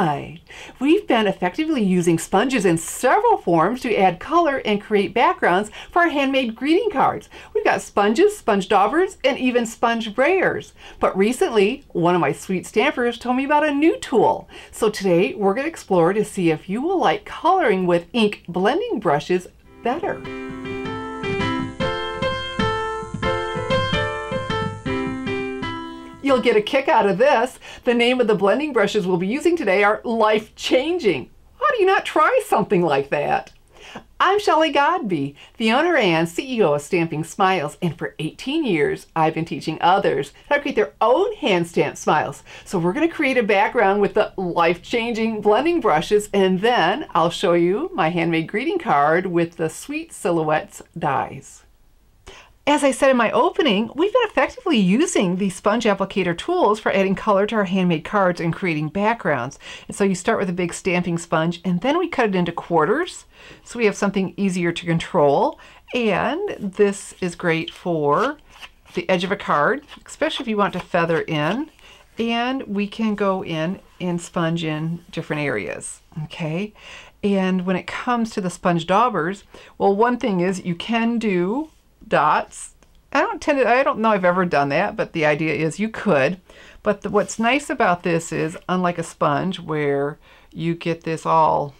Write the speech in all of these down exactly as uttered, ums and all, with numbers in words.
side. We've been effectively using sponges in several forms to add color and create backgrounds for our handmade greeting cards. We've got sponges, sponge daubers, and even sponge brayers. But recently, one of my sweet stampers told me about a new tool. So today, we're going to explore to see if you will like coloring with ink blending brushes better. You'll get a kick out of this. The name of the blending brushes we'll be using today are Life Changing. How do you not try something like that? I'm Shelly Godby, the owner and C E O of Stamping Smiles, and for eighteen years, I've been teaching others how to create their own hand-stamped smiles. So we're going to create a background with the life-changing blending brushes, and then I'll show you my handmade greeting card with the Sweet Silhouettes dies. As I said in my opening, we've been effectively using the sponge applicator tools for adding color to our handmade cards and creating backgrounds. And so you start with a big stamping sponge, and then we cut it into quarters so we have something easier to control. And this is great for the edge of a card, especially if you want to feather in. And we can go in and sponge in different areas, okay? And when it comes to the sponge daubers, well, one thing is you can do dots. I don't tend to, I don't know I've ever done that, but the idea is you could. But the, what's nice about this is, unlike a sponge where you get this all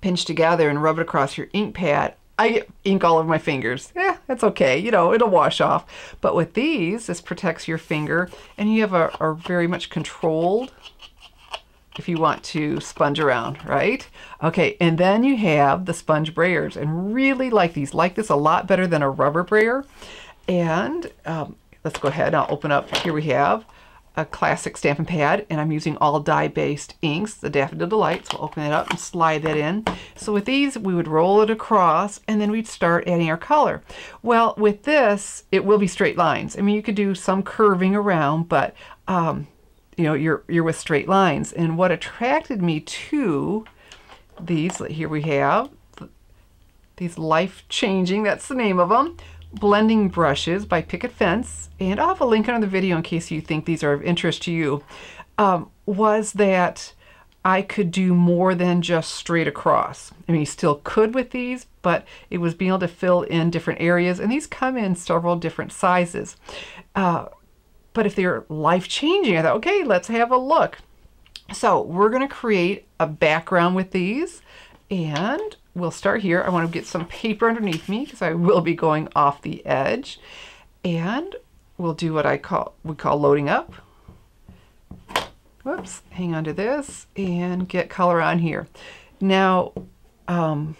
pinched together and rub it across your ink pad, I get ink all over my fingers. Yeah, that's okay. You know, it'll wash off. But with these, this protects your finger, and you have a, a very much controlled, if you want to sponge around, right? Okay, and then you have the sponge brayers, and really like these, like this a lot better than a rubber brayer. And um, let's go ahead and I'll open up, here we have a classic Stampin' Pad, and I'm using all dye-based inks, the Daffodil Delight, so we'll open it up and slide that in. So with these, we would roll it across, and then we'd start adding our color. Well, with this, it will be straight lines. I mean, you could do some curving around, but um, you know, you're, you're with straight lines. And what attracted me to these, here we have these life-changing, that's the name of them, blending brushes by Picket Fence, and I'll have a link under the video in case you think these are of interest to you, um, was that I could do more than just straight across. I mean, you still could with these, but it was being able to fill in different areas, and these come in several different sizes. Uh, But if they're life-changing, I thought, okay, let's have a look. So we're going to create a background with these, and we'll start here. I want to get some paper underneath me because I will be going off the edge, and we'll do what I call we call loading up. Whoops, hang on to this and get color on here. Now, um,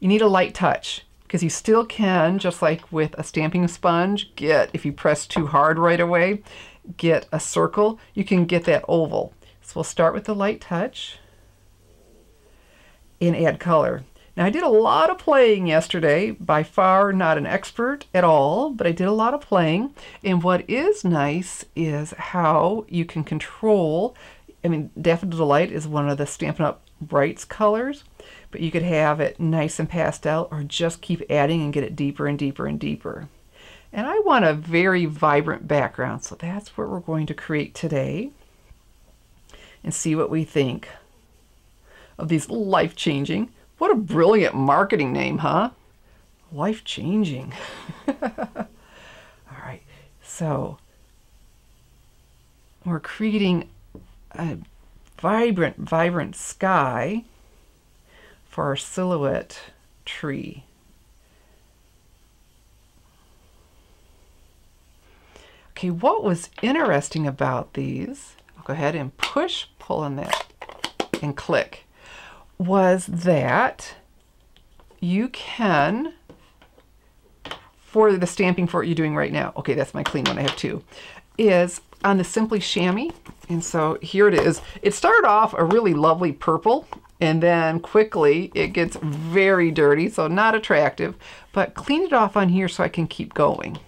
you need a light touch, because you still can, just like with a stamping sponge, get, if you press too hard right away, get a circle. You can get that oval. So we'll start with the light touch and add color. Now I did a lot of playing yesterday, by far not an expert at all, but I did a lot of playing. And what is nice is how you can control, I mean, Daffodil Delight is one of the Stampin' Up! Brights colors, but you could have it nice and pastel, or just keep adding and get it deeper and deeper and deeper. And I want a very vibrant background, so that's what we're going to create today and see what we think of these life-changing. What a brilliant marketing name, huh? Life-changing. All right, so we're creating a vibrant, vibrant sky for our silhouette tree. Okay, what was interesting about these, I'll go ahead and push, pull on that and click, was that you can, for the stamping for what you're doing right now, okay, that's my clean one, I have two, is on the Simply Chamois. And so here it is. It started off a really lovely purple, and then quickly it gets very dirty, so not attractive, but clean it off on here so I can keep going.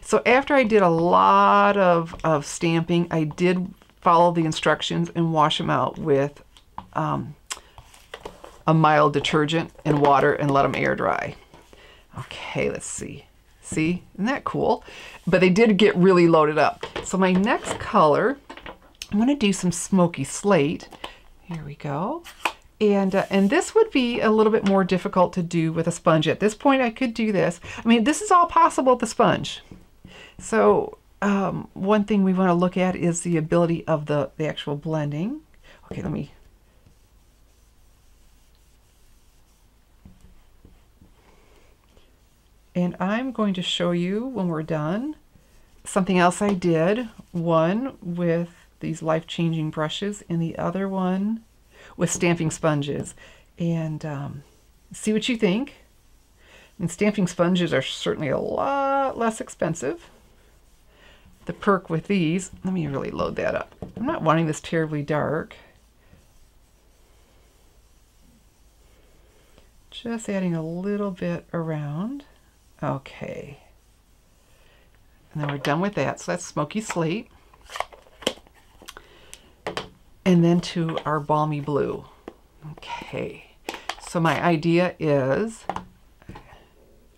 So after I did a lot of, of stamping, I did follow the instructions and wash them out with um, a mild detergent and water and let them air dry. Okay, let's see. See, isn't that cool? But they did get really loaded up. So my next color I'm going to do some Smoky Slate. Here we go. And, uh, and this would be a little bit more difficult to do with a sponge. At this point, I could do this. I mean, this is all possible with the sponge. So um, one thing we want to look at is the ability of the, the actual blending. Okay, let me... And I'm going to show you, when we're done, something else I did. One with these Life Changing brushes and the other one with stamping sponges, and um, see what you think. And stamping sponges are certainly a lot less expensive. The perk with these, let me really load that up. I'm not wanting this terribly dark. Just adding a little bit around. Okay. And then we're done with that. So that's Smoky Slate. And then to our Balmy Blue. Okay, so my idea is,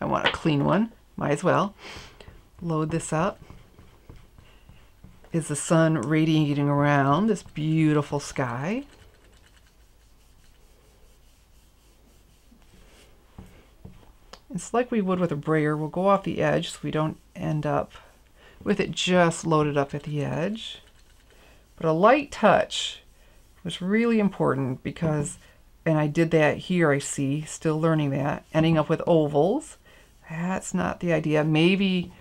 I want a clean one, might as well. Load this up. Is the sun radiating around this beautiful sky? It's like we would with a brayer. We'll go off the edge so we don't end up with it just loaded up at the edge. But a light touch was really important because, and I did that here, I see, still learning that, ending up with ovals. That's not the idea. Maybe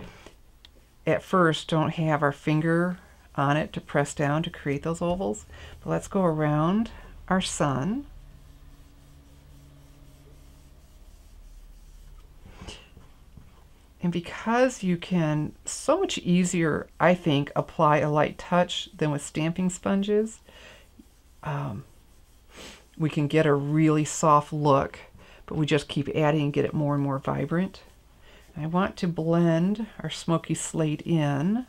at first don't have our finger on it to press down to create those ovals. But let's go around our sun. And because you can so much easier, I think, apply a light touch than with stamping sponges, um, we can get a really soft look, but we just keep adding and get it more and more vibrant. I want to blend our Smoky Slate in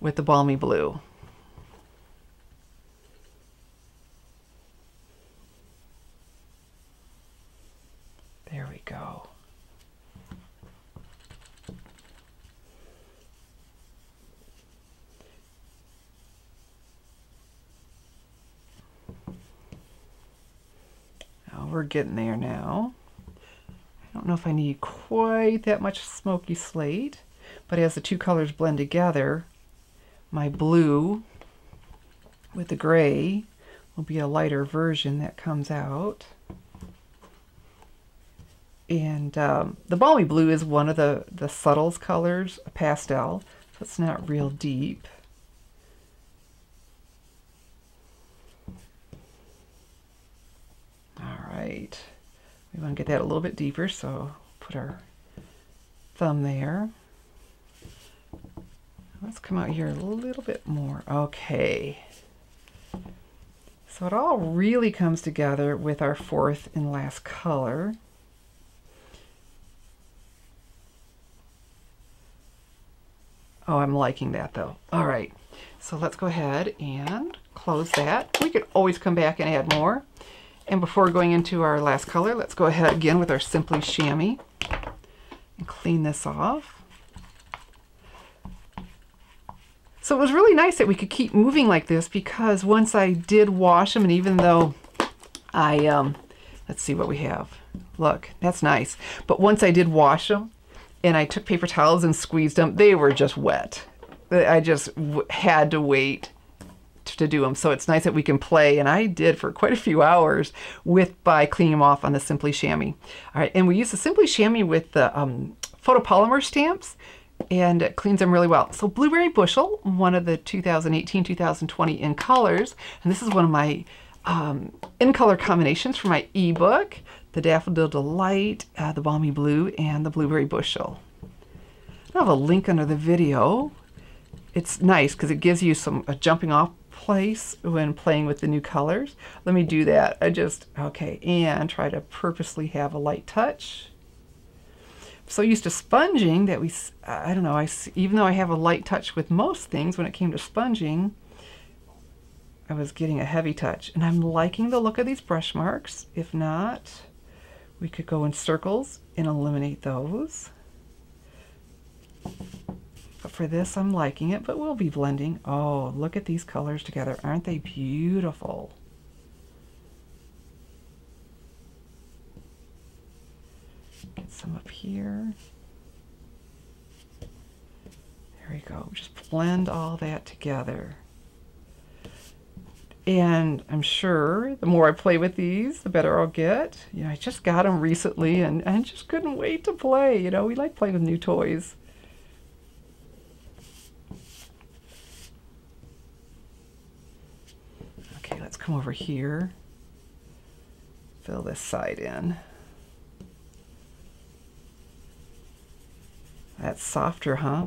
with the Balmy Blue. There we go. We're getting there now. I don't know if I need quite that much Smoky Slate, but as the two colors blend together, my blue with the gray will be a lighter version that comes out. And um, the Balmy Blue is one of the, the subtlest colors, a pastel, so it's not real deep. Right. We want to get that a little bit deeper, so put our thumb there. Let's come out here a little bit more. Okay. So it all really comes together with our fourth and last color. Oh, I'm liking that though. All right. So let's go ahead and close that. We could always come back and add more. And before going into our last color, let's go ahead again with our Simply Chamois and clean this off. So it was really nice that we could keep moving like this, because once I did wash them, and even though I, um, let's see what we have. Look, that's nice. But once I did wash them and I took paper towels and squeezed them, they were just wet. I just w- had to wait to do them. So it's nice that we can play, and I did for quite a few hours with by cleaning them off on the Simply Chamois. All right, and we use the Simply Chamois with the um, photopolymer stamps, and it cleans them really well. So Blueberry Bushel, one of the two thousand eighteen two thousand twenty in colors, and this is one of my um, in color combinations for my ebook, the Daffodil Delight, uh, the Balmy Blue, and the Blueberry Bushel. I'll have a link under the video. It's nice because it gives you some a jumping off place when playing with the new colors. Let me do that. I just, okay, and try to purposely have a light touch. I'm so used to sponging that we, I don't know, I, even though I have a light touch with most things, when it came to sponging, I was getting a heavy touch. And I'm liking the look of these brush marks. If not, we could go in circles and eliminate those. for this. I'm liking it, but we'll be blending. Oh, look at these colors together. Aren't they beautiful? Get some up here. There we go. Just blend all that together. And I'm sure the more I play with these, the better I'll get. You know, I just got them recently and, and just couldn't wait to play. You know, we like playing with new toys. Okay, let's come over here. Fill this side in. That's softer, huh?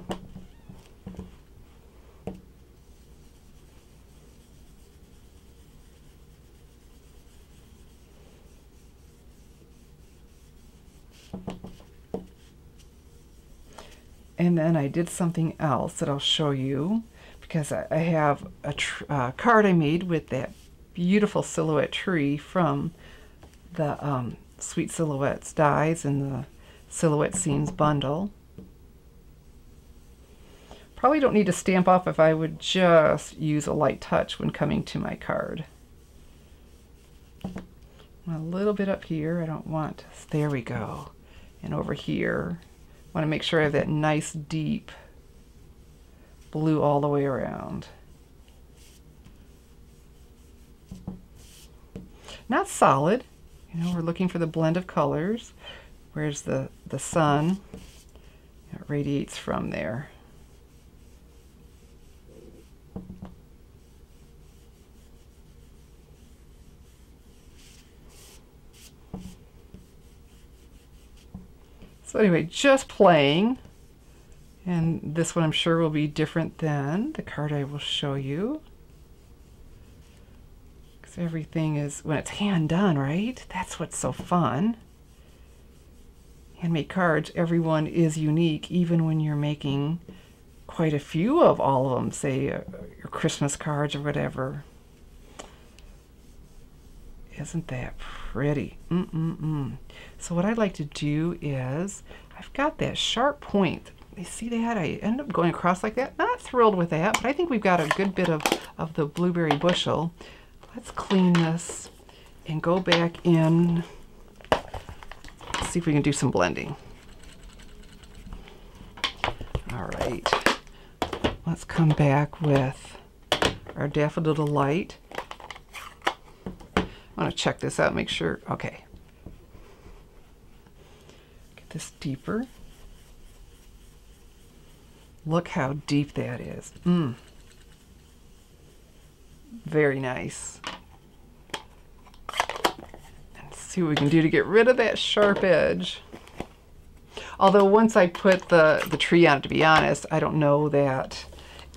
And then I did something else that I'll show you, because I, I have a tr uh, card I made with that beautiful silhouette tree from the um, Sweet Silhouettes dies in the Silhouette Scenes Bundle. Probably don't need to stamp off if I would just use a light touch when coming to my card. A little bit up here. I don't want to, there we go. And over here. I want to make sure I have that nice deep blue all the way around. Not solid, you know, we're looking for the blend of colors. Where's the, the sun? It radiates from there. So anyway, just playing, and this one I'm sure will be different than the card I will show you, because everything is, when it's hand done, right? That's what's so fun. Handmade cards, everyone is unique, even when you're making quite a few of all of them, say uh, your Christmas cards or whatever. Isn't that pretty? Mm-mm-mm. So what I like to do is, I've got that sharp point. You see that? I end up going across like that. Not thrilled with that, but I think we've got a good bit of, of the Blueberry Bushel. Let's clean this and go back in. Let's see if we can do some blending. All right. Let's come back with our Daffodil Delight. I want to check this out, make sure, okay. Get this deeper. Look how deep that is. Mm. Very nice. Let's see what we can do to get rid of that sharp edge. Although once I put the, the tree on it, to be honest, I don't know that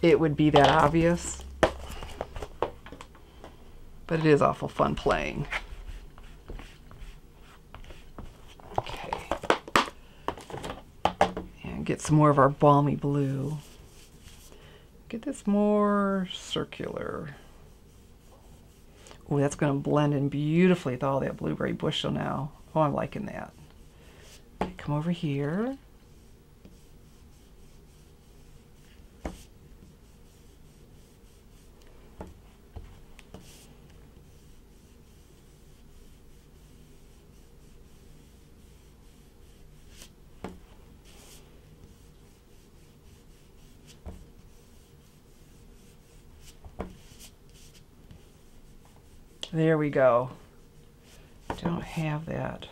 it would be that obvious. But it is awful fun playing. Okay. And get some more of our Balmy Blue. Get this more circular. Oh, that's gonna blend in beautifully with all that Blueberry Bushel now. Oh, I'm liking that. Okay, come over here. There we go. Don't have that.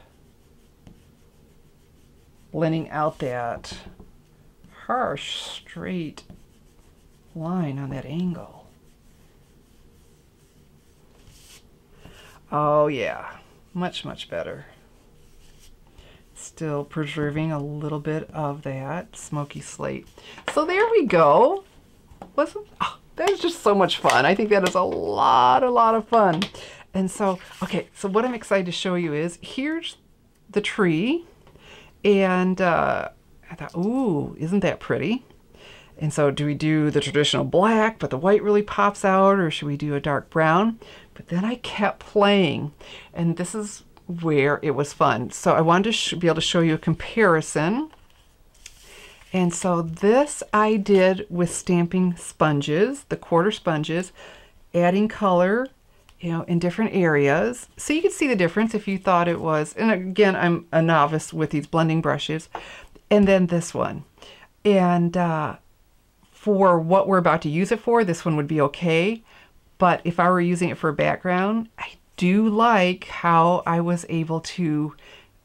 Blending out that harsh, straight line on that angle. Oh yeah, much, much better. Still preserving a little bit of that Smoky Slate. So there we go. Listen, oh, that is just so much fun. I think that is a lot, a lot of fun. And so, okay, so what I'm excited to show you is, here's the tree, and uh, I thought, ooh, isn't that pretty? And so do we do the traditional black, but the white really pops out, or should we do a dark brown? But then I kept playing, and this is where it was fun. So I wanted to sh- be able to show you a comparison, And so this I did with stamping sponges, the quarter sponges, adding color, you know, in different areas. So you can see the difference if you thought it was, and again, I'm a novice with these blending brushes. And then this one. And uh, for what we're about to use it for, this one would be okay. But if I were using it for a background, I do like how I was able to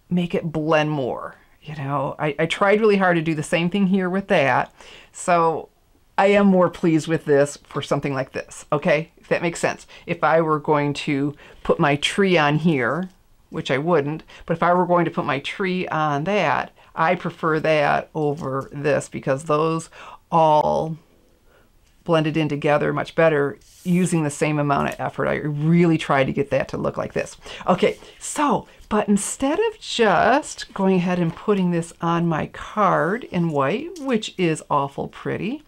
make it blend more. You know, I, I tried really hard to do the same thing here with that. So I am more pleased with this for something like this, okay? If that makes sense. If I were going to put my tree on here, which I wouldn't, but if I were going to put my tree on that, I prefer that over this because those all blended in together much better using the same amount of effort. I really tried to get that to look like this. Okay, so, but instead of just going ahead and putting this on my card in white, which is awful pretty,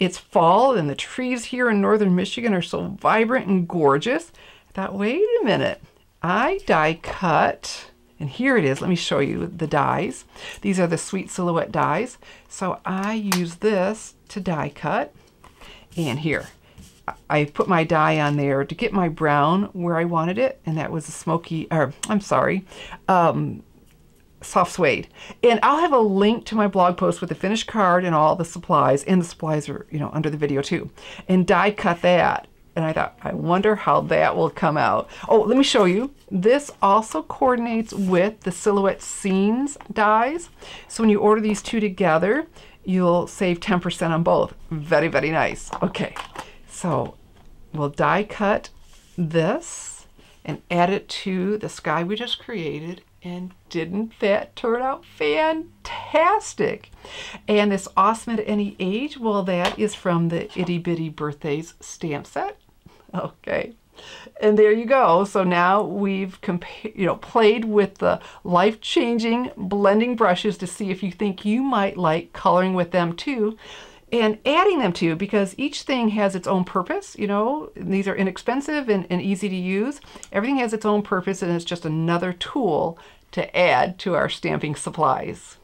it's fall and the trees here in northern Michigan are so vibrant and gorgeous. I thought, wait a minute, I die cut, and here it is. Let me show you the dies. These are the Sweet Silhouette dies. So I use this to die cut. And here, I put my die on there to get my brown where I wanted it. And that was a smoky, or I'm sorry, um, soft suede. And I'll have a link to my blog post with the finished card and all the supplies. And the supplies are, you know, under the video too. And die cut that. And I thought, I wonder how that will come out. Oh, let me show you. This also coordinates with the Silhouette Scenes dies. So when you order these two together, you'll save ten percent on both. Very, very nice. Okay, so we'll die cut this and add it to the sky we just created. And didn't that turn out fantastic? And this Awesome at Any Age, well, that is from the Itty Bitty Birthdays stamp set. Okay, and there you go. So now we've compared, you know, played with the life-changing blending brushes to see if you think you might like coloring with them too, and adding them to, because each thing has its own purpose. You know, these are inexpensive and, and easy to use. Everything has its own purpose, and it's just another tool to add to our stamping supplies.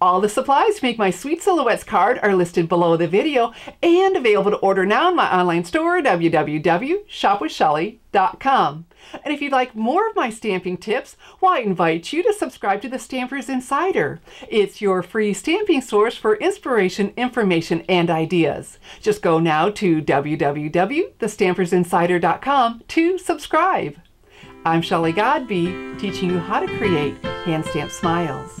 All the supplies to make my Sweet Silhouettes card are listed below the video and available to order now in my online store, w w w dot shop with shelly dot com. And if you'd like more of my stamping tips, well, I invite you to subscribe to The Stampers Insider. It's your free stamping source for inspiration, information, and ideas. Just go now to w w w dot the stampers insider dot com to subscribe. I'm Shelly Godby, teaching you how to create hand-stamped smiles.